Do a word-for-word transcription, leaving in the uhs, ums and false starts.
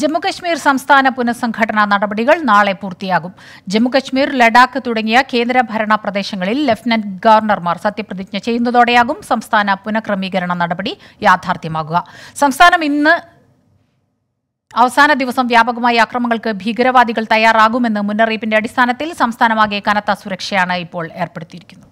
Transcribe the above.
ജമ്മുകശ്മീർ സംസ്ഥാന പുനഃസംഘടനാ നടപടികൾ നാളെ പൂർത്തിയാകും. ജമ്മുകശ്മീർ, ലഡാക്ക് തുടങ്ങിയ കേന്ദ്രഭരണ പ്രദേശങ്ങളിൽ ലഫ്റ്റനന്റ് ഗവർണർമാർ സത്യപ്രതിജ്ഞ ചെയ്യുന്നതോടെയാകും സംസ്ഥാന പുനഃക്രമീകരണ നടപടി യാഥാർത്ഥ്യമാകുക. സംസ്ഥാനം ഇന്ന് അവസാന ദിവസം വ്യാപകമായ അക്രമങ്ങൾക്ക് ഭീകരവാദികൾ തയ്യാറാകുമെന്ന മുന്നറിയിപ്പിന്റെ അടിസ്ഥാനത്തിൽ സംസ്ഥാനമാകെ കനത്ത സുരക്ഷയാണ് ഇപ്പോൾ ഏർപ്പെടുത്തിയിരിക്കുന്നത്.